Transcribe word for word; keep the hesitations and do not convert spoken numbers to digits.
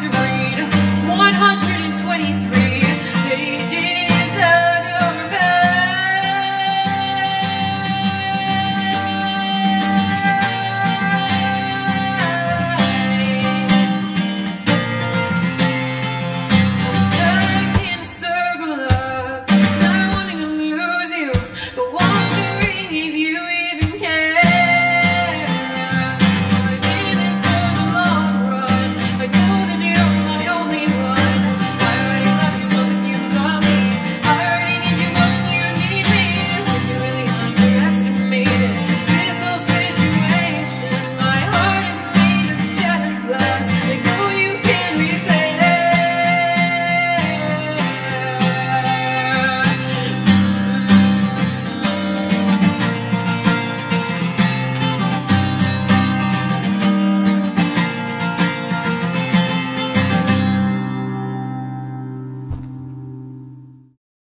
to read one hundred twenty-three.